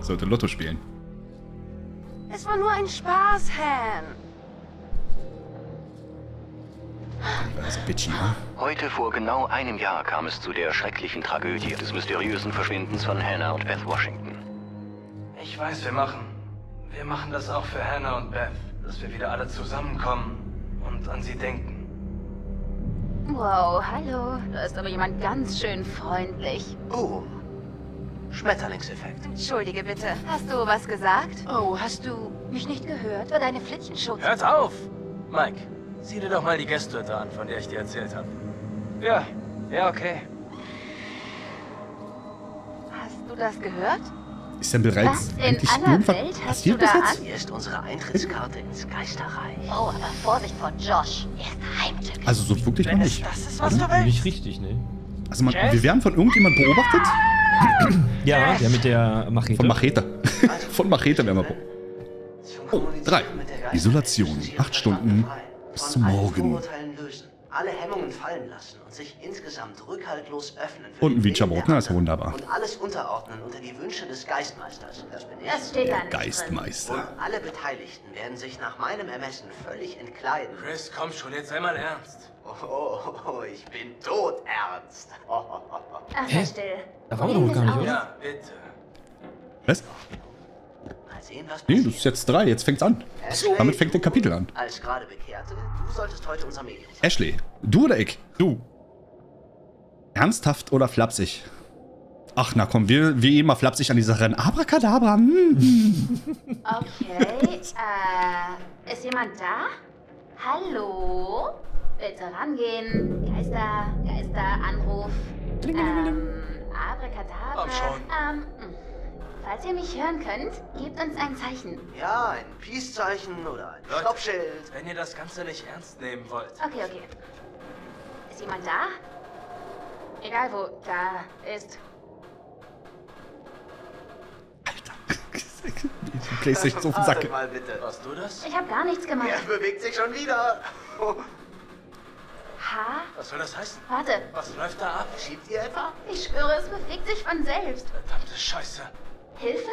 Sollte Lotto spielen. Es war nur ein Spaß, Han. Heute vor genau einem Jahr kam es zu der schrecklichen Tragödie des mysteriösen Verschwindens von Hannah und Beth Washington. Ich weiß, wir machen das auch für Hannah und Beth, dass wir wieder alle zusammenkommen und an sie denken. Wow, hallo. Da ist aber jemand ganz schön freundlich. Oh, Schmetterlingseffekt. Entschuldige bitte, hast du was gesagt? Oh, hast du mich nicht gehört? Oder deine Flittchenschutz? Hört auf! Mike, sieh dir doch mal die Gästeliste an, von der ich dir erzählt habe. Ja, okay. Hast du das gehört? Ist denn bereits was eigentlich in aller Welt hast du da an? Hier ist unsere Eintrittskarte ins Geisterreich. Oh, aber Vorsicht vor Josh. Er ist heimtückisch. Also so wirklich noch nicht. Das ist, was du willst. Nicht richtig, ne? Also wir werden von irgendjemand beobachtet? Ja, der mit der Machete. Von Machete. Von Machete werden wir beobachtet. Oh, 3. Isolation. 8 Stunden bis zum Morgen. Alle Hemmungen fallen lassen und sich insgesamt rückhaltlos öffnen. Und ein Ouija Board, ist wunderbar. Und alles unterordnen unter die Wünsche des Geistmeisters. Das bin ich. Das steht da nicht Geistmeister. Drin. Und alle Beteiligten werden sich nach meinem Ermessen völlig entkleiden. Chris, komm schon, jetzt sei mal ernst. Oh, ich bin tot ernst. Ach, sei still. Da waren wir doch gar nicht, oder? Ja, bitte. Was? Sehen, was passiert. Nee, das ist jetzt 3, jetzt fängt's an. Ashley, damit fängt ein Kapitel an. Als gerade Bekehrte, du solltest heute unser Medium sein. Ashley, du oder ich? Du. Ernsthaft oder flapsig? Ach, na komm, wir gehen mal flapsig an die Sache ran. Abracadabra. Okay, ist jemand da? Hallo? Bitte rangehen. Geisteranruf. Abracadabra. Falls ihr mich hören könnt, gebt uns ein Zeichen. Ja, ein Peace-Zeichen oder ein Stoppschild. Wenn ihr das Ganze nicht ernst nehmen wollt. Okay. Ist jemand da? Egal wo da ist. Alter, die PlayStation ist auf den Sack. Mal bitte. Warst du das? Ich hab gar nichts gemacht. Er bewegt sich schon wieder. Was soll das heißen? Warte. Was läuft da ab? Schiebt ihr etwa? Ich schwöre, es bewegt sich von selbst. Verdammte Scheiße. Hilfe?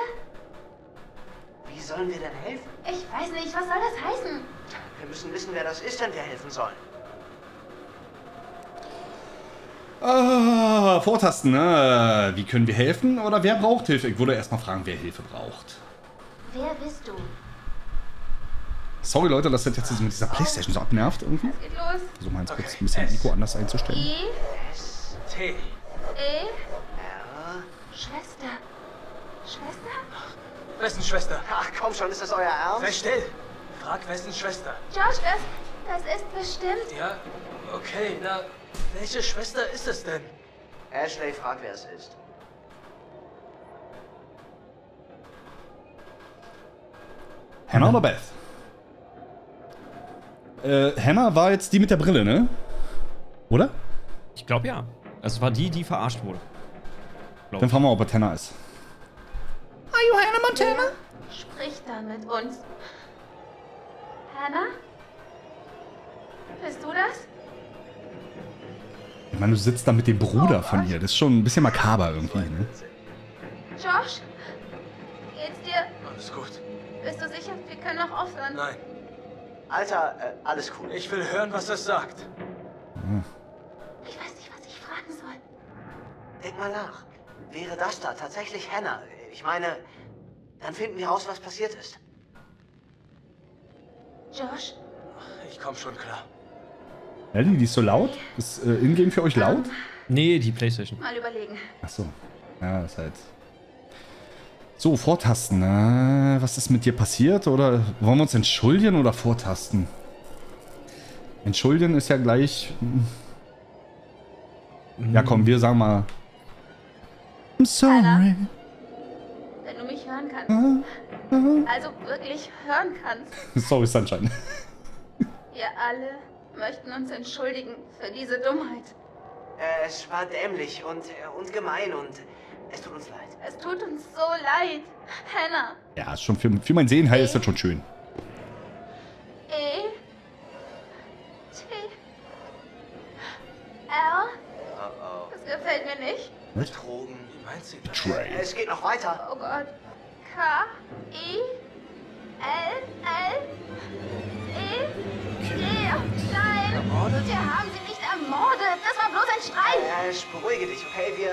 Wie sollen wir denn helfen? Ich weiß nicht, was soll das heißen? Wir müssen wissen, wer das ist, wenn wir helfen sollen. Vortasten, ne? Wie können wir helfen? Oder wer braucht Hilfe? Ich würde erstmal fragen, wer Hilfe braucht. Wer bist du? Sorry, Leute, dass das jetzt mit dieser Playstation so abnervt irgendwie. Was geht los? So meins kurz ein bisschen Nico anders einzustellen. Schwester. Schwester? Ach, wessen Schwester? Ach komm schon, ist das euer Ernst? Sei still! Frag wessen Schwester. Josh, das ist bestimmt. Ja, okay, na, welche Schwester ist es denn? Ashley, frag wer es ist. Hannah oder Beth? Hannah war jetzt die mit der Brille, ne? Oder? Ich glaube ja. Es war die verarscht wurde. Glaub. Dann fragen wir mal, ob es Hannah ist. Are you Hannah Montana? Sprich da mit uns. Hannah? Bist du das? Ich meine, du sitzt da mit dem Bruder von ihr. Das ist schon ein bisschen makaber irgendwie, ne? Josh? Geht's dir? Alles gut. Bist du sicher? Wir können auch aufhören. Nein. Alter, alles cool. Ich will hören, was das sagt. Ich weiß nicht, was ich fragen soll. Denk mal nach. Wäre das da tatsächlich Hannah? Ich meine, dann finden wir raus, was passiert ist. Josh? Ich komm schon klar. Ellie, die ist so laut? Ist Ingame für euch laut? Nee, die Playstation. Mal überlegen. Ach so. Ja, ist halt... So, vortasten. Was ist mit dir passiert? Oder wollen wir uns entschuldigen oder vortasten? Entschuldigen ist ja gleich... Ja komm, wir sagen mal... I'm sorry. Hannah? Wenn du mich hören kannst. Also wirklich hören kannst. Sorry, Sunshine. Wir alle möchten uns entschuldigen für diese Dummheit. Es war dämlich und gemein und es tut uns leid. Es tut uns so leid, Hannah. Ja, ist schon für mein Seelenheil ist das schon schön. T. L. Das gefällt mir nicht. Betrogen. Betrayed. Es geht noch weiter. Oh Gott. K-I-L-L-E-D. Nein. Ermordet? Wir haben sie nicht ermordet. Das war bloß ein Streit. Ja, ich beruhige dich, okay?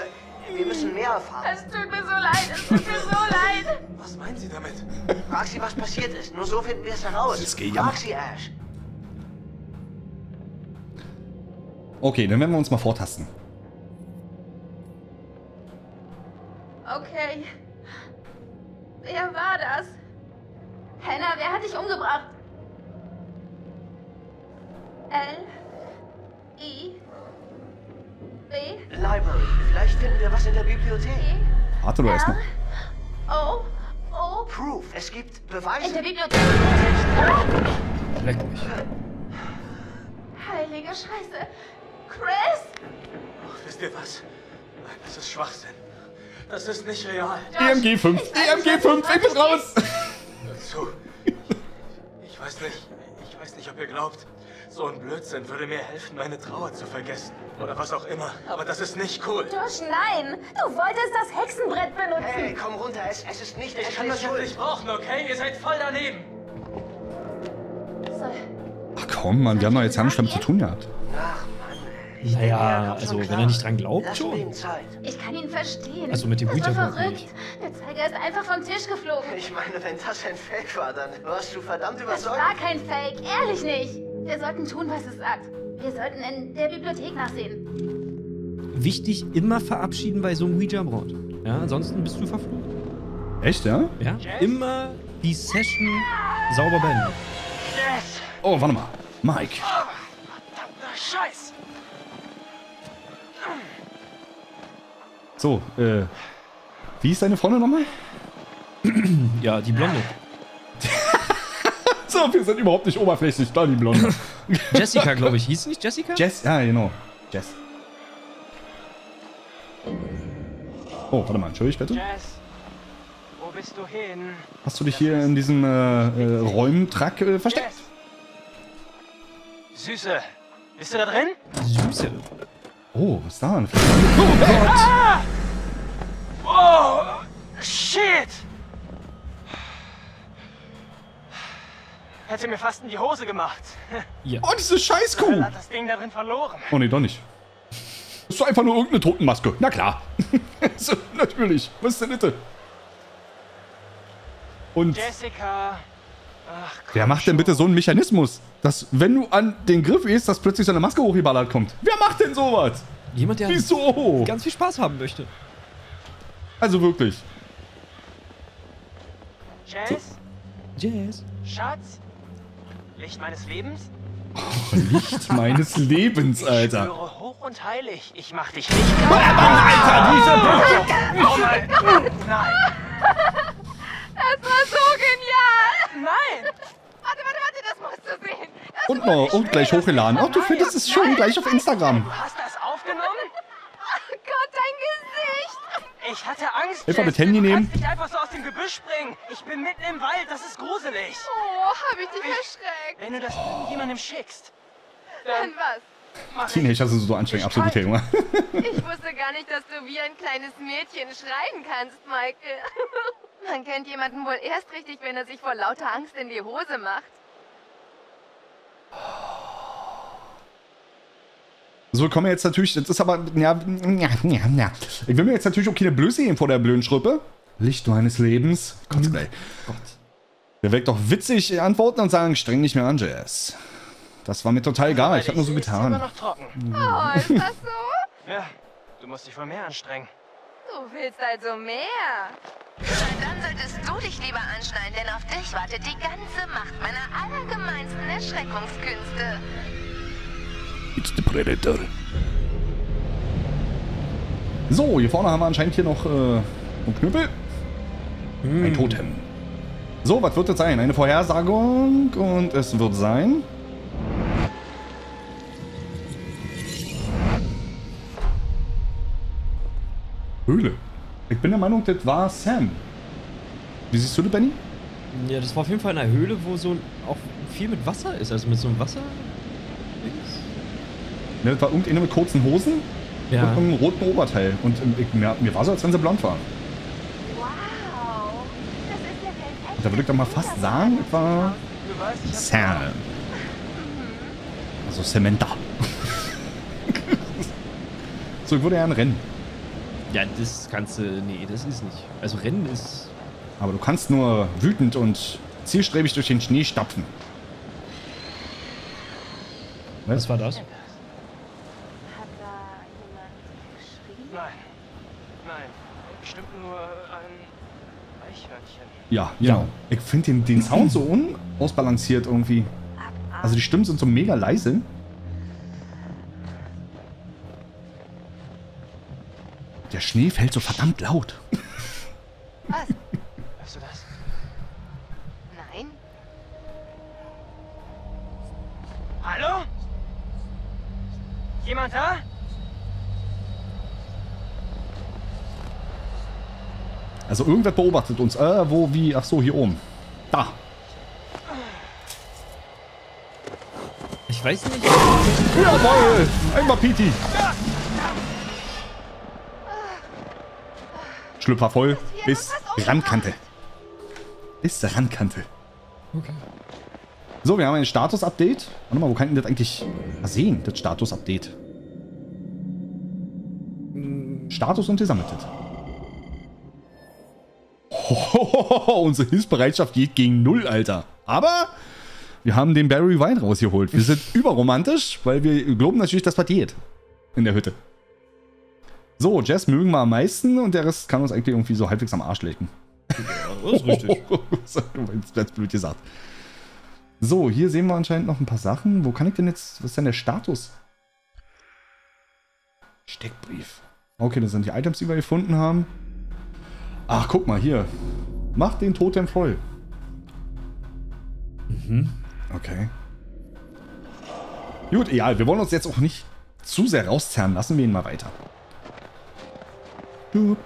Wir müssen mehr erfahren. Es tut mir so leid. Es tut mir so leid. Was meinen Sie damit? Frag sie, was passiert ist. Nur so finden wir es heraus. Frag sie, Ash. Okay, dann werden wir uns mal vortasten. Okay. Wer war das? Hannah, wer hat dich umgebracht? L-I-B. Library. Vielleicht finden wir was in der Bibliothek. Warte doch erstmal. O. Proof. Es gibt Beweise. In der Bibliothek. Leck mich. Heilige Scheiße. Chris? Ach, wisst ihr was? Nein, das ist Schwachsinn. Das ist nicht real. EMG 5. EMG 5. Ich bin raus. Dazu. Ich weiß nicht, ob ihr glaubt. So ein Blödsinn würde mir helfen, meine Trauer zu vergessen. Oder was auch immer. Aber das ist nicht cool. Josh, nein. Du wolltest das Hexenbrett benutzen. Hey, komm runter. Es ist nicht... Ich kann das jetzt nicht brauchen, okay? Ihr seid voll daneben. So. Ach komm, Mann. Wir haben doch jetzt nicht damit zu tun gehabt. Ach. Naja, also wenn er nicht dran glaubt, schon. Ich kann ihn verstehen. Also mit dem Ouija-Board verrückt. Der Zeiger ist einfach vom Tisch geflogen. Ich meine, wenn das ein Fake war, dann warst du verdammt überzeugt. Das war kein Fake, ehrlich nicht. Wir sollten tun, was es sagt. Wir sollten in der Bibliothek nachsehen. Wichtig, immer verabschieden bei so einem Ouija-Board. Ja, ansonsten bist du verflucht. Echt, ja? Ja, immer die Session sauber beenden. Yes. Oh, warte mal. Mike. Oh, verdammter Scheiß. So, wie ist deine Freundin nochmal? Ja, die Blonde. So, wir sind überhaupt nicht oberflächlich, da die Blonde. Jessica, glaube ich. Hieß sie nicht Jessica? Jess, ja, genau. Jess. Oh, warte mal, entschuldige bitte. Jess, wo bist du hin? Hast du dich hier in diesem Räumtrack versteckt? Jess. Süße, bist du da drin? Süße. Oh, was ist da denn? Oh Gott! Ah! Oh, shit! Hätte mir fast in die Hose gemacht. Ja. Oh, diese Scheißkuh! Hat das Ding da drin verloren. Oh, nee, doch nicht. Das ist einfach nur irgendeine Totenmaske. Na klar. So, natürlich. Was ist denn bitte? Und... Jessica... Ach, wer macht denn bitte so einen Mechanismus, dass wenn du an den Griff gehst, dass plötzlich so eine Maske hochgeballert kommt? Wer macht denn sowas? Jemand, der wieso? Ganz viel Spaß haben möchte. Also wirklich. Jess? So. Jess? Schatz? Licht meines Lebens? Oh, Licht meines Lebens, Alter. Ich schwöre hoch und heilig, ich mach dich nicht kaputt. Alter, diese Brücke! Oh nein! Das war so genial! Nein! Warte, das musst du sehen! Das und noch, und gleich hochgeladen. Ach, du findest es schon gleich auf Instagram. Du hast das aufgenommen? Oh Gott, dein Gesicht! Ich hatte Angst, Jess, mit Handy nehmen. Du kannst nicht einfach so aus dem Gebüsch springen. Ich bin mitten im Wald, das ist gruselig. Oh, hab ich dich erschreckt. Wenn du das jemandem schickst, dann was? Teenager sind so anstrengend, absolut Thema. Ich wusste gar nicht, dass du wie ein kleines Mädchen schreien kannst, Michael. Man kennt jemanden wohl erst richtig, wenn er sich vor lauter Angst in die Hose macht. So, kommen wir jetzt natürlich, das ist aber, ja. Ich will mir jetzt natürlich auch keine Blöße geben vor der blöden Schrippe. Licht meines Lebens. Gott, ey. Gott. Der wirkt doch witzig antworten und sagen, streng nicht mehr an, Jess. Das war mir total egal, ich hab nur so getan. Immer noch trocken. Oh, ist das so? Ja, du musst dich wohl mehr anstrengen. Du willst also mehr. Dann solltest du dich lieber anschneiden, denn auf dich wartet die ganze Macht meiner allergemeinsten Erschreckungskünste. It's the Predator. So, hier vorne haben wir anscheinend hier noch einen Knüppel. Ein Totem. So, was wird das sein? Eine Vorhersagung und es wird sein... Höhle. Ich bin der Meinung, das war Sam. Wie siehst du das, Benny? Ja, das war auf jeden Fall eine Höhle, wo so auch viel mit Wasser ist. Also mit so einem Wasser... Ja, das war irgendeiner mit kurzen Hosen. Ja. Mit einem roten Oberteil. Und mir war so, als wenn sie blond war. Wow. Das ist ja echt. Da würde ich doch mal fast sagen, etwa Sam. Also Samantha. So, ich würde ja ein Rennen. Ja, das kannst du... Nee, das ist nicht. Also Rennen ist... Aber du kannst nur wütend und zielstrebig durch den Schnee stapfen. Was war das? Hat da jemand geschrieben? Nein. Nein. Bestimmt nur ein Eichhörnchen. Ja, genau. Ja. Ich finde den Sound so unausbalanciert irgendwie. Also die Stimmen sind so mega leise. Der Schnee fällt so verdammt laut. Was? Hörst du das? Nein. Hallo? Jemand da? Also irgendwer beobachtet uns. Wo, wie? Ach so, hier oben. Da. Ich weiß nicht. Jawohl! Einmal Piti. Schlüpfer voll bis Randkante. Bis zur Randkante. Okay. So, wir haben ein Status-Update. Warte mal, wo kann ich denn das eigentlich mal sehen? Das Status-Update. Status und gesammeltes. Unsere Hilfsbereitschaft geht gegen null, Alter. Aber wir haben den Barry White rausgeholt. Wir sind überromantisch, weil wir glauben natürlich, dass was geht in der Hütte. So, Jess mögen wir am meisten und der Rest kann uns eigentlich irgendwie so halbwegs am Arsch lecken. Ja, das ist richtig. Das ist blöd gesagt. So, hier sehen wir anscheinend noch ein paar Sachen. Wo kann ich denn jetzt... Was ist denn der Status? Steckbrief. Okay, das sind die Items, die wir gefunden haben. Ach, guck mal, hier. Mach den Totem voll. Mhm. Okay. Gut, egal. Wir wollen uns jetzt auch nicht zu sehr rauszerren lassen. Wir gehen mal weiter. So,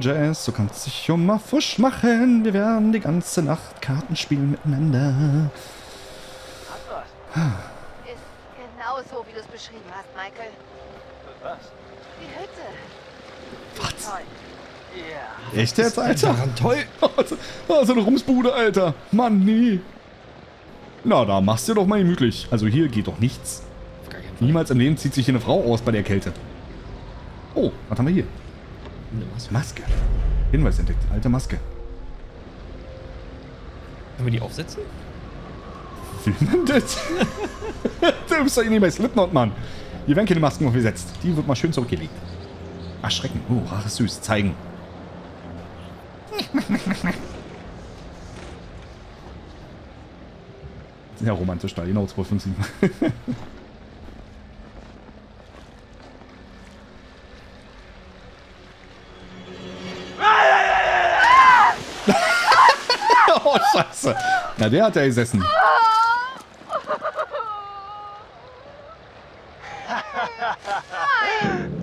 Jess, du kannst dich um mal Fusch machen. Wir werden die ganze Nacht Karten spielen miteinander. Ist genau so, wie du es beschrieben hast, Michael. Was? Die Hütte. Was? Yeah. Echt jetzt, Alter? Toll. So eine Rumsbude, Alter. Mann, nee. Na, da machst du doch mal gemütlich. Also hier geht doch nichts. Niemals im Leben zieht sich hier eine Frau aus bei der Kälte. Oh, was haben wir hier? Maske. Hinweis entdeckt. Alte Maske. Können wir die aufsetzen? Wie man das? Du bist doch hier nicht bei Slipknot, Mann. Hier werden keine Masken aufgesetzt. Die wird mal schön zurückgelegt. Erschrecken. Oh, rares Süß. Zeigen. Sehr romantisch da. Genau, 257. Scheiße. Na, der hat ja gesessen. Nein!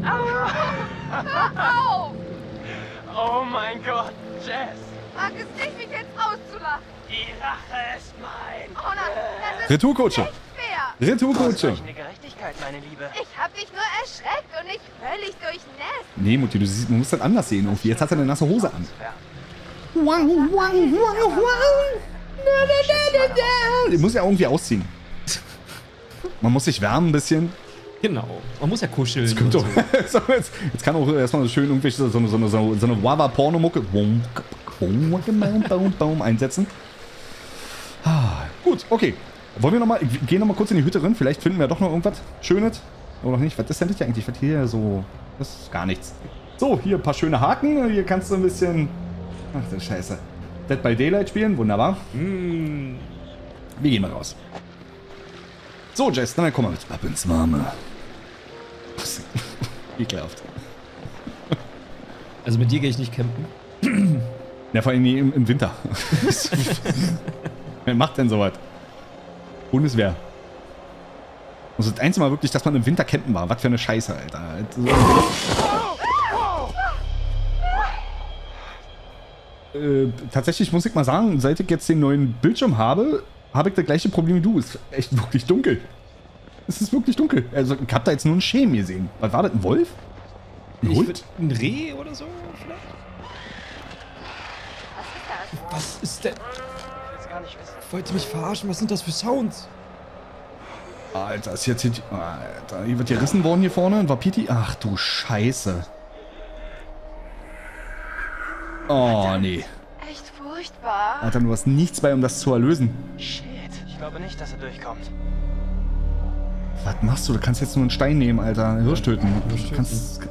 Hör auf! Oh mein Gott, Jess! Mag es nicht, mich jetzt auszulachen! Die Rache ist mein! Oh nein, das ist Retourkutsche! Nicht fair! Retourkutsche! Das ist eine Gerechtigkeit, meine Liebe! Ich hab dich nur erschreckt und nicht völlig durchnässt! Nee, Mutti, du siehst, man muss das anders sehen. Irgendwie. Jetzt hat er eine nasse Hose an. Den muss ja irgendwie ausziehen. Man muss sich wärmen ein bisschen. Genau. Man muss ja kuscheln. Das könnte so. Jetzt kann auch erstmal schön irgendwelche so eine Wawa-Porno-Mucke einsetzen. Gut, okay. Wollen wir nochmal. Gehen nochmal kurz in die Hütte rein. Vielleicht finden wir doch noch irgendwas Schönes. Oder nicht? Was ist denn das hier eigentlich? Was hier so. Das ist gar nichts. So, hier ein paar schöne Haken. Hier kannst du ein bisschen. Ach du Scheiße. Dead by Daylight spielen, wunderbar. Mm. Wir gehen mal raus. So, Jess, na dann komm mal mit. Ab ins Warme. Ekelhaft. Also mit dir gehe ich nicht campen. Na, vor allem nie im Winter. Wer macht denn sowas? Bundeswehr. Also das einzige Mal wirklich, dass man im Winter campen war. Was für eine Scheiße, Alter. Tatsächlich muss ich mal sagen, seit ich jetzt den neuen Bildschirm habe, habe ich das gleiche Problem wie du. Es ist echt wirklich dunkel. Es ist wirklich dunkel. Also ich hab da jetzt nur einen Schämen gesehen. Was war das? Ein Wolf? Ein Hund? Ein Reh oder so vielleicht? Was ist denn? Ich wollte mich verarschen. Was sind das für Sounds? Alter, ist jetzt hier... Alter, hier wird gerissen worden hier vorne. Wapiti. Ach du Scheiße. Oh, nee. Echt furchtbar. Alter, du hast nichts bei, um das zu erlösen. Shit. Ich glaube nicht, dass er durchkommt. Was machst du? Du kannst jetzt nur einen Stein nehmen, Alter. Hirsch töten. Du kannst...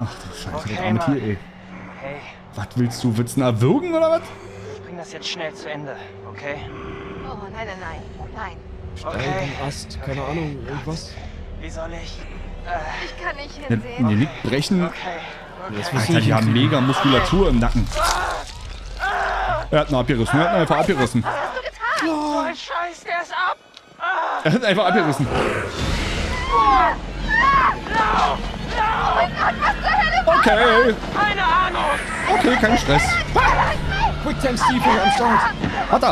Ach du Scheiße, okay, der arme Tier, ey. Hey. Was willst du? Willst du ihn erwürgen oder was? Ich bring das jetzt schnell zu Ende, okay? Oh, nein, nein, nein. Nein. Stein, Ast, keine Ahnung, irgendwas. Wie soll ich... Ich kann nicht hinsehen. Den Nick brechen. Okay. Alter, die haben mega Muskulatur im Nacken. Er hat ihn abgerissen. Er hat ihn einfach abgerissen. Was hast du getan? Oh. So ein Scheiß, der ist ab. Er hat ihn einfach abgerissen. Lauf! Lauf! Oh mein Gott, was zur Hölle war? Okay. Keine Ahnung. Okay, kein Stress. Quicktime Steve am Start. Hat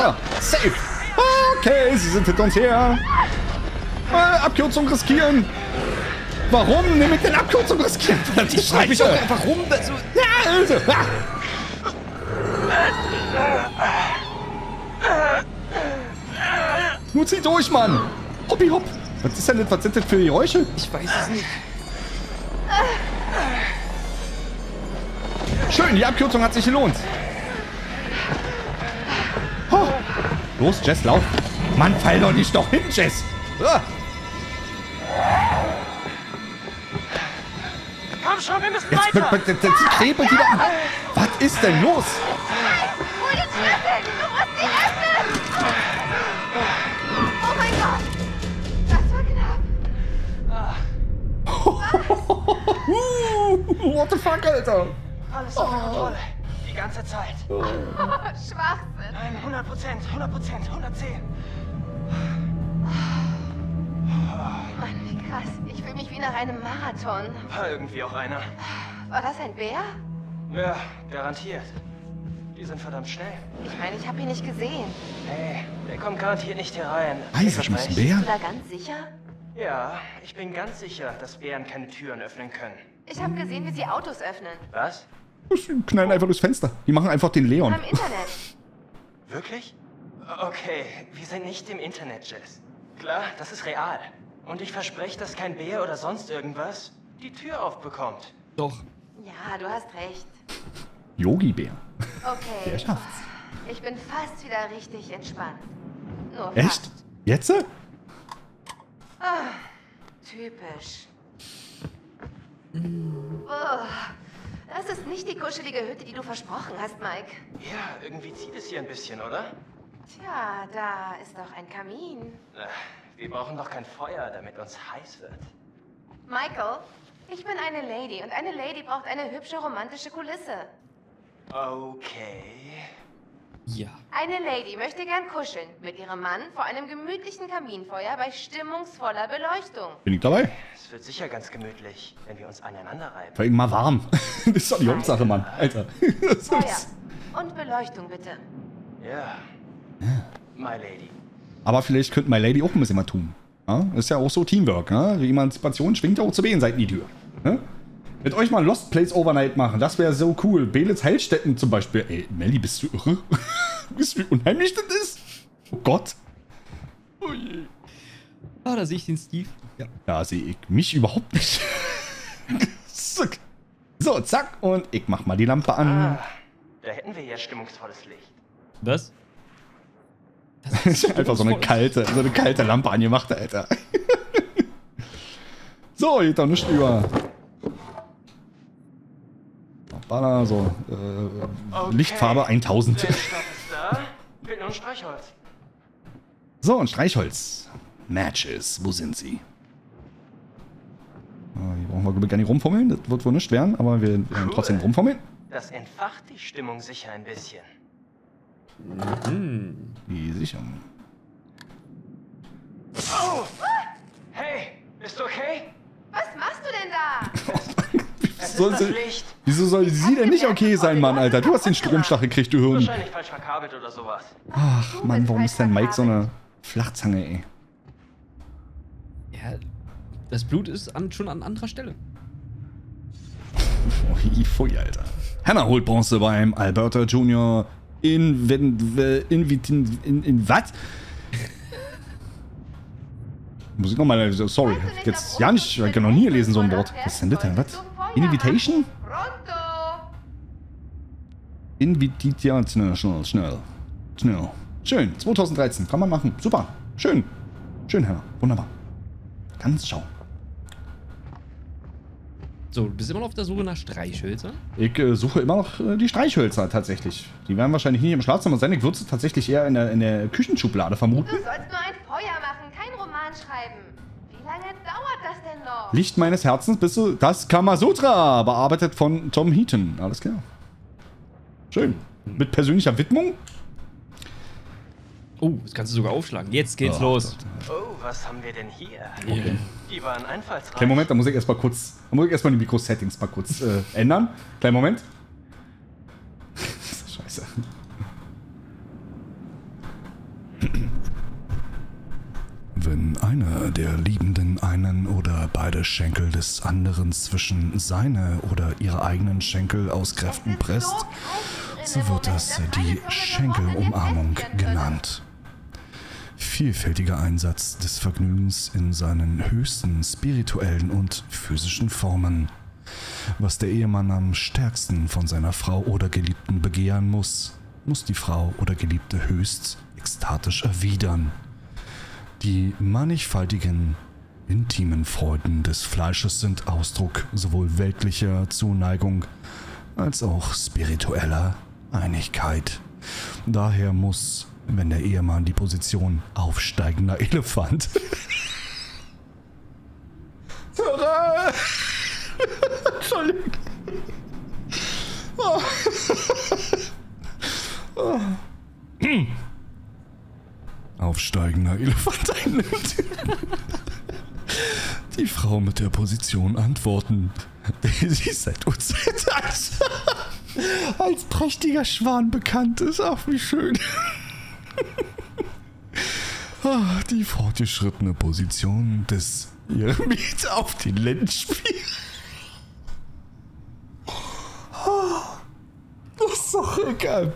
er. Safe. Okay, sie sind hinter uns her. Abkürzung riskieren. Warum nehme ich denn Abkürzung riskieren? Verdammt, ich schreibe mich auch einfach rum. Also, ja, also. Nur zieh durch, Mann. Hoppi hopp. Was ist denn das? Was sind das für Geräusche? Ich weiß es nicht. Schön, die Abkürzung hat sich gelohnt. Oh. Los, Jess, lauf. Mann, fall doch nicht doch hin, Jess. Komm schon, wir müssen jetzt weiter. Jetzt krepelt wieder. Was ist denn los? Nein, hol den Schlüssel. Du musst die essen. Oh mein Gott. Das war knapp. What the fuck, Alter? Alles unter Kontrolle. Die ganze Zeit. Schwachsinn. Nein, 100%, 110%. Mann, wie krass. Ich fühle mich wie nach einem Marathon. War irgendwie auch einer. War das ein Bär? Ja, garantiert. Die sind verdammt schnell. Ich meine, ich habe ihn nicht gesehen. Hey, der kommt garantiert nicht hier rein. Weiß ich nicht, Bär? Bist du da ganz sicher? Ja, ich bin ganz sicher, dass Bären keine Türen öffnen können. Ich habe gesehen, wie sie Autos öffnen. Was? Die knallen einfach durchs Fenster. Die machen einfach den Leon. Im Internet. Wirklich? Okay, wir sind nicht im Internet, Jess. Klar, das ist real. Und ich verspreche, dass kein Bär oder sonst irgendwas die Tür aufbekommt. Doch. Ja, du hast recht. Yogi-Bär. Okay. Der schafft's. Ich bin fast wieder richtig entspannt. Nur echt? Fast. Jetzt? Ah, typisch. Oh, das ist nicht die kuschelige Hütte, die du versprochen hast, Mike. Ja, irgendwie zieht es hier ein bisschen, oder? Tja, da ist doch ein Kamin. Wir brauchen doch kein Feuer, damit uns heiß wird. Michael, ich bin eine Lady und eine Lady braucht eine hübsche, romantische Kulisse. Okay. Ja. Eine Lady möchte gern kuscheln mit ihrem Mann vor einem gemütlichen Kaminfeuer bei stimmungsvoller Beleuchtung. Bin ich dabei? Es wird sicher ganz gemütlich, wenn wir uns aneinander reiben. Vor allem mal warm. Das ist doch die Hauptsache, Mann. Alter. Feuer und Beleuchtung, bitte. Ja. My Lady. Aber vielleicht könnte My Lady auch ein bisschen was tun. Ja? Das ist ja auch so Teamwork. Ne? Die Emanzipation schwingt ja auch zu beiden Seiten die Tür. Ne? Mit euch mal Lost Place Overnight machen, das wäre so cool. Belitz Hellstätten zum Beispiel. Ey, Melly, bist du irre? Bist du, wie unheimlich das ist? Oh Gott. Oh je. Ah, da sehe ich den Steve. Ja. Da sehe ich mich überhaupt nicht. So, zack. Und ich mach mal die Lampe an. Ah, da hätten wir ja stimmungsvolles Licht. Was? Einfach so eine kalte Lampe angemacht, Alter. So, geht doch nicht über. Banner, so. Okay. Lichtfarbe 1000. Da. Streichholz. So, ein Streichholz. Matches, wo sind sie? Hier brauchen wir gar nicht rumfummeln, das wird wohl nicht werden, aber wir werden trotzdem rumfummeln. Das entfacht die Stimmung sicher ein bisschen. Mhm. Die Sicherung. Oh! Hey, bist du okay? Was machst du denn da? Es Wieso soll sie denn nicht okay sein, Mann, Alter? Du hast den Stromschlag gekriegt, du Hirn. Wahrscheinlich falsch verkabelt oder sowas. Ach, Mann, warum ist denn Mike so eine Flachzange, ey? Ja, das Blut ist schon an anderer Stelle. Oh, Alter. Hannah holt Bronze beim Alberta Junior in was? Muss ich nochmal, sorry, jetzt ja nicht, ich kann noch nie lesen so ein Wort. Was ist denn das denn, was? Invitation? Invitation, schnell. Schön, 2013, kann man machen, super, schön. Schön, Hannah, wunderbar. Ganz schau. So, du bist immer noch auf der Suche nach Streichhölzer? Ich suche immer noch die Streichhölzer, tatsächlich. Die werden wahrscheinlich nicht im Schlafzimmer sein. Ich würde sie tatsächlich eher in der Küchenschublade vermuten. Du sollst nur ein Feuer machen, kein Roman schreiben. Wie lange dauert das denn noch? Licht meines Herzens bist du das Kamasutra, bearbeitet von Tom Heaton. Alles klar. Schön. Mit persönlicher Widmung? Oh, das kannst du sogar aufschlagen. Jetzt geht's los. Oh, was haben wir denn hier? Okay. Die waren einfallsreich. Kleinen Moment, da muss ich erstmal kurz. Da muss ich erstmal die Mikro-Settings mal kurz ändern. Kleinen Moment. Scheiße. Wenn einer der Liebenden einen oder beide Schenkel des anderen zwischen seine oder ihre eigenen Schenkel aus Kräften presst, so wird das die Schenkelumarmung genannt. Vielfältiger Einsatz des Vergnügens in seinen höchsten spirituellen und physischen Formen. Was der Ehemann am stärksten von seiner Frau oder Geliebten begehren muss, die Frau oder Geliebte höchst ekstatisch erwidern. Die mannigfaltigen, intimen Freuden des Fleisches sind Ausdruck sowohl weltlicher Zuneigung als auch spiritueller Einigkeit. Daher muss, wenn der Ehemann die Position aufsteigender Elefant Entschuldigung. Oh. Oh. Aufsteigender Elefant einnimmt, die Frau mit der Position antworten, die sie seit Uhrzeit als prächtiger Schwan bekannt ist. Ach, wie schön. Ach, die fortgeschrittene Position des Jeremit auf den Lendenspiel. Das ist doch egal.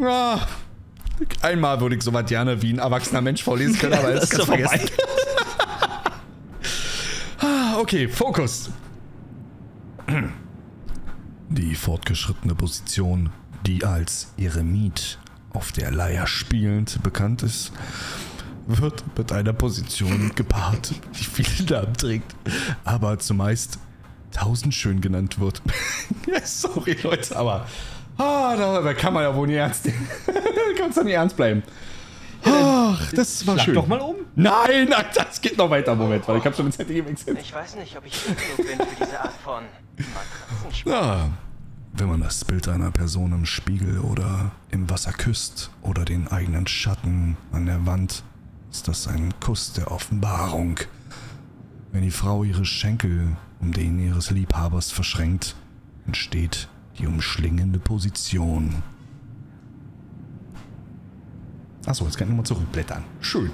Ah. Einmal würde ich sowas gerne wie ein erwachsener Mensch vorlesen können, aber jetzt kannst du vergessen. Okay, Fokus. Die fortgeschrittene Position, die als Eremit auf der Leier spielend bekannt ist, wird mit einer Position gepaart, die viele Namen trägt, aber zumeist tausendschön genannt wird. Sorry, Leute, aber... Ah, da kann man ja wohl nicht ernst nehmen. Da kannst du nicht ernst bleiben. Ach, das war schön. Schlag doch mal um. Nein, das geht noch weiter. Moment, weil ich hab schon mit ZDG gewechselt. Ich weiß nicht, ob ich fit genug bin für diese Art von Matratzenspiel. Ja, wenn man das Bild einer Person im Spiegel oder im Wasser küsst oder den eigenen Schatten an der Wand, ist das ein Kuss der Offenbarung. Wenn die Frau ihre Schenkel um den ihres Liebhabers verschränkt, entsteht die umschlingende Position. Achso, jetzt kann ich nochmal zurückblättern. Schön.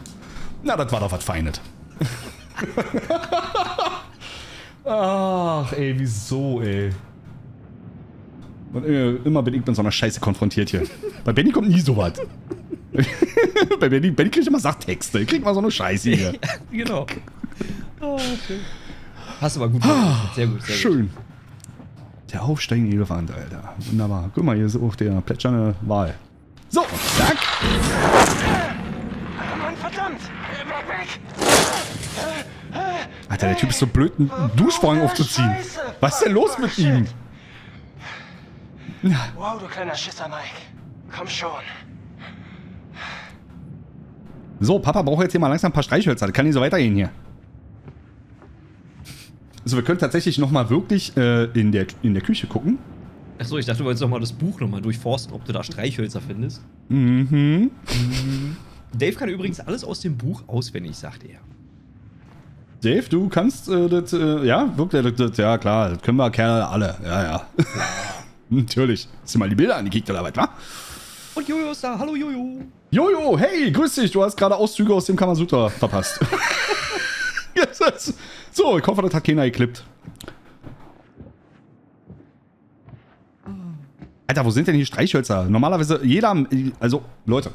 Na, das war doch was Feines. Ach, ey, wieso, ey? Und immer bin ich mit so einer Scheiße konfrontiert hier. Bei Benny kommt nie sowas. Bei Benny kriegt immer Sachtexte. Ich krieg mal so eine Scheiße hier. Genau. Oh, okay. Hast du aber gut gemacht. Sehr gut, sehr schön. Gut. Der aufsteigende Elefant, Alter. Wunderbar. Guck mal, hier ist auch der plätschernde Wal. So, zack. Mann, verdammt. Alter, der Typ ist so blöd, einen Duschvorhang aufzuziehen. Scheiße. Was ist denn los mit ihm? Wow, du kleiner Schisser, Mike. Komm schon. So, Papa braucht jetzt hier mal langsam ein paar Streichhölzer. Das kann nicht so weitergehen hier. Also wir können tatsächlich nochmal wirklich in der Küche gucken. Achso, ich dachte, du wolltest nochmal das Buch nochmal durchforsten, ob du da Streichhölzer findest. Mhm. Dave kann übrigens alles aus dem Buch auswendig, sagt er. Dave, du kannst das, ja, wirklich, das, ja klar, das können wir Kerle alle, ja, ja. Natürlich. Hast du mal die Bilder angekickt oder was, wa? Und Jojo ist da, hallo Jojo. Jojo, hey, grüß dich, du hast gerade Auszüge aus dem Kamasutra verpasst. Yes. So, ich hoffe, das hat keiner geklippt. Alter, wo sind denn die Streichhölzer? Normalerweise jeder, also Leute,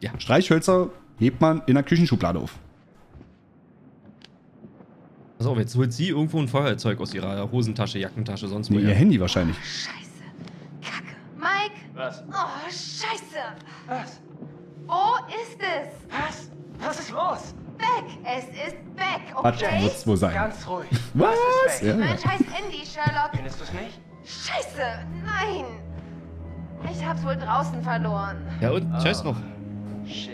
ja, Streichhölzer hebt man in der Küchenschublade auf. Pass auf, jetzt holt sie irgendwo ein Feuerzeug aus ihrer Hosentasche, Jackentasche, sonst wo. Nee, ihr Handy wahrscheinlich. Oh, Scheiße. Kacke. Mike. Was? Oh, Scheiße. Was? Wo ist es? Was? Was ist los? Weg. Es ist weg, okay? Was muss wohl sein? Ganz ruhig. Was? Was ist weg? Ja. Mein scheiß Handy, Sherlock. Findest du es nicht? Scheiße, nein! Ich hab's wohl draußen verloren. Ja und? Scheiß drauf. Shit.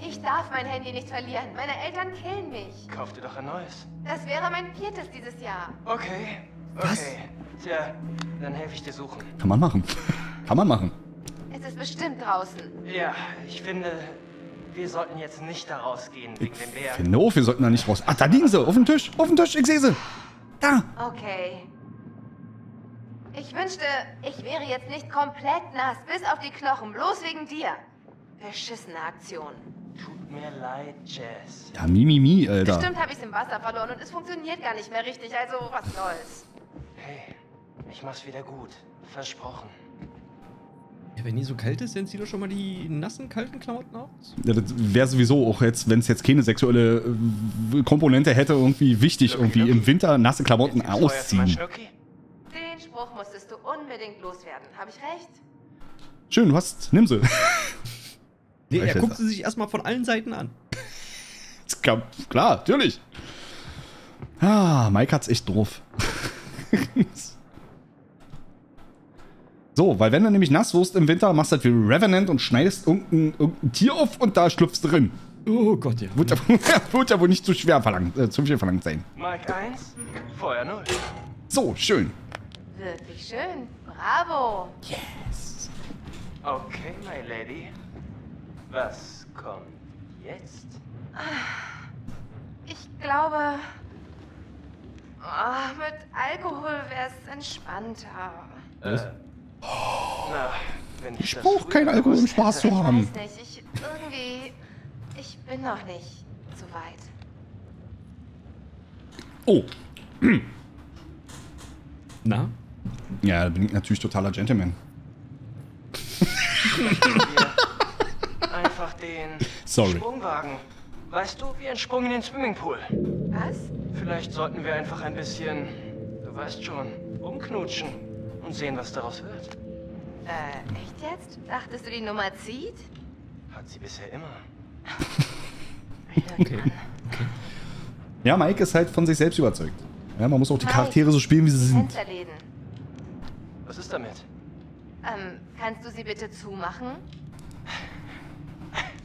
Ich darf mein Handy nicht verlieren. Meine Eltern killen mich. Kauf dir doch ein neues. Das wäre mein 4. dieses Jahr. Okay. Was? Tja, dann helfe ich dir suchen. Kann man machen. Kann man machen. Es ist bestimmt draußen. Ja, ich finde, wir sollten jetzt nicht da rausgehen wegen dem Bär. Genau, wir sollten da nicht raus. Ach, da liegen sie. Auf dem Tisch. Auf dem Tisch. Ich sehe sie. Da. Okay. Ich wünschte, ich wäre jetzt nicht komplett nass, bis auf die Knochen, bloß wegen dir. Verschissene Aktion. Tut mir leid, Jess. Ja, Mimimi, Alter. Bestimmt habe ich es im Wasser verloren und es funktioniert gar nicht mehr richtig, also was soll's. Hey, ich mach's wieder gut. Versprochen. Ja, wenn die so kalt ist, sind sie doch schon mal die nassen, kalten Klamotten aus? Ja, das wäre sowieso auch jetzt, wenn es jetzt keine sexuelle Komponente hätte, irgendwie wichtig, Lucky, irgendwie Lucky. Im Winter nasse Klamotten ausziehen. Spruch musstest du unbedingt loswerden. Habe ich recht? Schön, du hast... Nimm sie. Nee, er guckt sie sich erstmal von allen Seiten an. Klar, natürlich. Ah, Mike hat's echt drauf. So, weil wenn du nämlich nass wirst im Winter, machst du halt wie Revenant und schneidest irgendein Tier auf und da schlüpfst du drin. Oh Gott, ja. Wird ja wohl nicht zu schwer verlangt, zu viel verlangt sein. Mike 1, Feuer 0. So, schön. Wirklich schön. Bravo. Yes. Okay, my lady. Was kommt jetzt? Ich glaube, oh, mit Alkohol wär's entspannter. Was? Oh. Na, wenn ich brauch keinen Alkohol, um Spaß zu haben. Ich weiß nicht, ich bin noch nicht so weit. Oh. Na? Ja, da bin ich natürlich totaler Gentleman. Einfach den Sprungwagen. Weißt du, wie ein Sprung in den Swimmingpool. Was? Vielleicht sollten wir einfach ein bisschen, du weißt schon, umknutschen und sehen, was daraus wird. Echt jetzt? Dachtest du, die Nummer zieht? Hat sie bisher immer. Okay. Ja, Mike ist halt von sich selbst überzeugt. Ja, man muss auch die Charaktere so spielen, wie sie sind. Was ist damit? Kannst du sie bitte zumachen?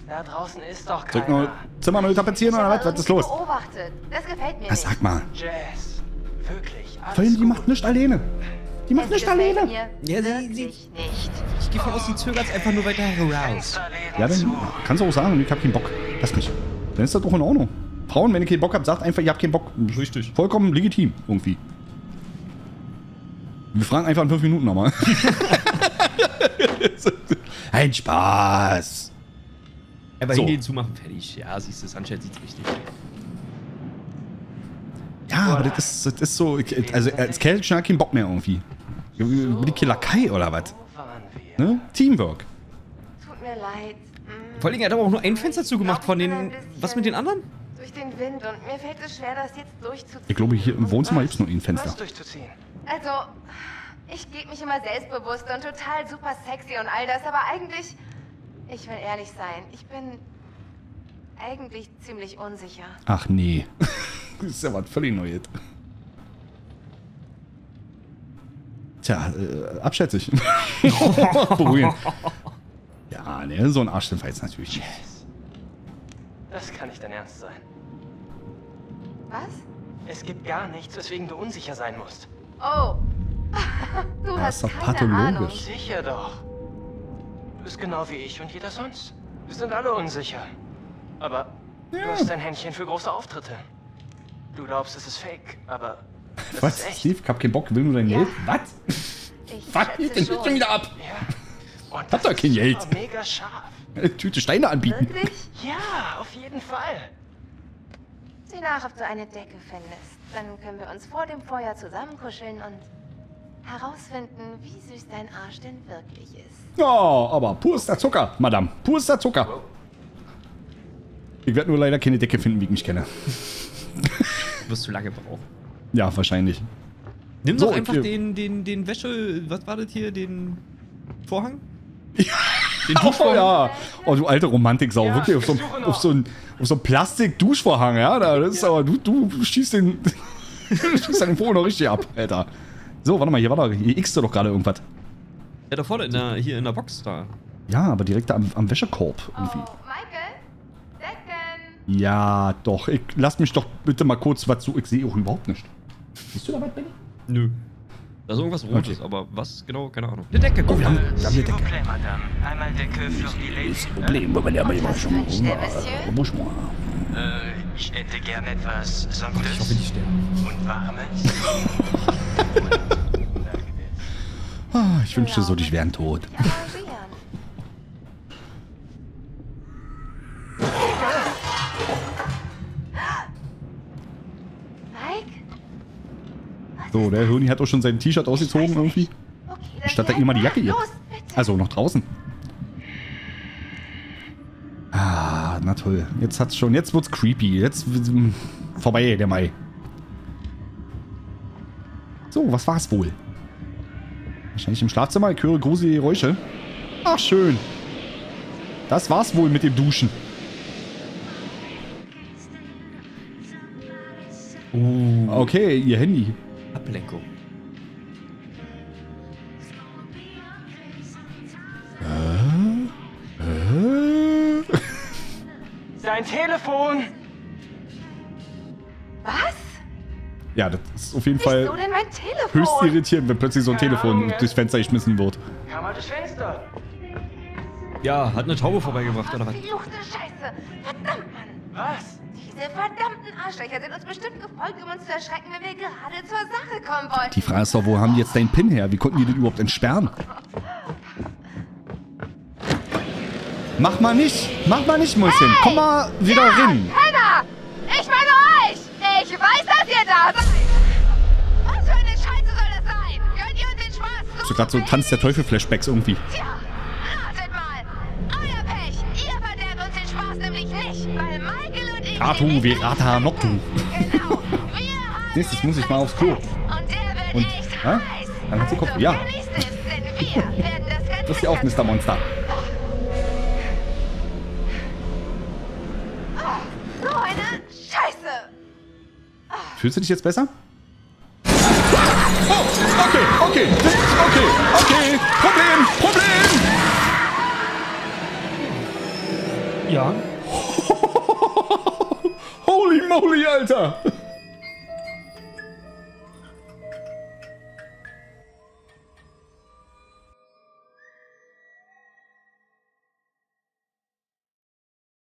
Da draußen ist doch keiner. Drück mal Zimmer neu tapezieren oder was? Was ist los? Beobachtet. Das gefällt mir. Ja, sag mal. Jazz. Wirklich. Vor allem, die macht nichts alleine. Die macht nichts alleine. Ja, sie nicht. Ich gehe von aus, sie zögert einfach nur weiter heraus. Ja, dann kannst du auch sagen, ich hab keinen Bock. Lass mich. Dann ist das doch in Ordnung. Frauen, wenn ihr keinen Bock habt, sagt einfach, ihr habt keinen Bock. Richtig. Vollkommen legitim, irgendwie. Wir fragen einfach in 5 Minuten nochmal. Ein Spaß. Aber so. Hingehen, zumachen, fertig. Ja, siehst du, Sanchez sieht's richtig. Ja, aber das ist so, also als Kerl schon keinen Bock mehr irgendwie. So. Die Killerkai oder was? Ne? Teamwork. Tut mir leid. Vor allem, er hat aber auch nur ein Fenster zugemacht von den, was mit den anderen? Den Wind und mir fällt es schwer, das jetzt durchzuziehen. Ich glaube, hier im Wohnzimmer gibt es nur ein Fenster. Also, ich gebe mich immer selbstbewusst und total super sexy und all das, aber eigentlich, ich will ehrlich sein, ich bin eigentlich ziemlich unsicher. Ach nee, das ist ja was völlig Neues. Tja, abschätzig. Ja, ne, so ein Arsch den Feiz natürlich. Das kann nicht dein Ernst sein. Was? Es gibt gar nichts, weswegen du unsicher sein musst. Oh. Du hast keine Ahnung. Sicher doch. Du bist genau wie ich und jeder sonst. Wir sind alle unsicher. Aber du hast ein Händchen für große Auftritte. Du glaubst, es ist fake, aber das was? Ist echt. Steve, ich hab keinen Bock, will nur dein Geld? Ja. Was? Fuck mich den schon wieder ab! Ja. Und hab doch kein Geld! Mega scharf. Tüte Steine anbieten! Wirklich? Ja, auf jeden Fall! Sieh nach, ob du eine Decke findest. Dann können wir uns vor dem Feuer zusammenkuscheln und herausfinden, wie süß dein Arsch denn wirklich ist. Oh, aber purster Zucker, Madame. Purster Zucker. Wow. Ich werde nur leider keine Decke finden, wie ich mich kenne. Wirst du lange brauchen. Ja, wahrscheinlich. Nimm doch so, einfach den Wäsche... Was war das hier? Den Vorhang? Ja. Den Duschvorhang? Ja. Oh, du alte Romantiksau. Ja, wirklich, auf so einen Plastik-Duschvorhang, ja? Das ist aber... Du schießt den... schießt deinen Vorhang noch richtig ab, Alter. So, warte mal, hier war doch... Hier x-te doch gerade irgendwas. Ja, da vorne, hier in der Box da. Ja, aber direkt da am Wäschekorb irgendwie. Oh, Michael? Decken! Ja, doch. Lass mich doch bitte mal kurz was zu... Ich sehe auch überhaupt nichts. Siehst du da was, Benny? Nö. Da ist irgendwas Rotes, okay. Aber was genau? Keine Ahnung. Eine Decke, guck mal. Oh, wir haben eine Decke. Einmal Decke für die Lady. Das Problem, wenn wir mal schon mal... Ich hätte gerne etwas Sanftes und Warmes. Ah, ich wünschte so, ich wären tot. So, der Hirni hat auch schon sein T-Shirt ausgezogen irgendwie. Okay, statt da immer die Jacke jetzt. Also noch draußen. Ah, na toll. Jetzt hat's schon. Jetzt wird's creepy. Jetzt vorbei, der Mai. So, was war's wohl? Wahrscheinlich im Schlafzimmer. Ich höre gruselige Geräusche. Ach, schön. Das war's wohl mit dem Duschen. Okay, ihr Handy. Ablenkung. Sein Telefon! Was? Ja, das ist auf jeden Fall höchst irritierend, wenn plötzlich so ein Telefon durchs Fenster geschmissen wird. Kam mal durchs Fenster. Ja, hat eine Taube vorbeigebracht, oder was? Verfluchte Scheiße! Verdammt, Mann! Was? Diese verdammten Arschlöcher sind uns bestimmt gefolgt, um uns zu erschrecken, wenn wir gerade zur Sache kommen wollten. Die Frage ist doch, wo haben die jetzt deinen Pin her? Wie konnten die den überhaupt entsperren? Mach mal nicht! Mach mal nicht, Mäuschen! Hey! Komm mal wieder rein! Hannah! Ich meine euch! Ich weiß, dass ihr da seid! Was für eine Scheiße soll das sein? Gönnt ihr uns den Spaß? Das ist gerade so ein Tanz der Teufel-Flashbacks irgendwie. Tja. Ratu, Verata, Noctu. Genau. Nächstes muss ich mal aufs Klo. Und dann hat sie Kopf. Ja. Das ist ja auch Mr. Monster. Oh, so eine Scheiße. Fühlst du dich jetzt besser? Oh, okay. Problem. Ja. Holy moly, Alter!